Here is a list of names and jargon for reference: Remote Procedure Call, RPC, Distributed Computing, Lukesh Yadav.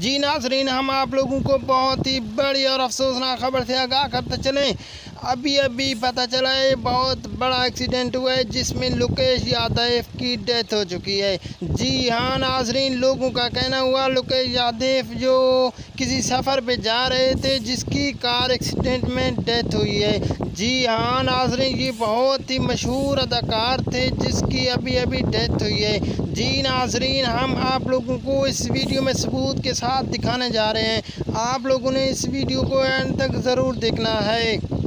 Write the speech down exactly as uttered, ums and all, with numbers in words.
जी नाज़रीन, हम आप लोगों को बहुत ही बड़ी और अफसोसनाक खबर से आगाह करते चलें। अभी अभी पता चला है बहुत बड़ा एक्सीडेंट हुआ है जिसमें लुकेश यादव की डेथ हो चुकी है। जी हाँ नाज़रीन, लोगों का कहना हुआ लुकेश यादव जो किसी सफ़र पे जा रहे थे जिसकी कार एक्सीडेंट में डेथ हुई है। जी हाँ नाज़रीन, ये बहुत ही मशहूर अदाकार थे जिसकी अभी अभी डेथ हुई है। जी नाज़रीन, हम आप लोगों को इस वीडियो में सबूत के साथ दिखाने जा रहे हैं। आप लोगों ने इस वीडियो को एंड तक ज़रूर देखना है।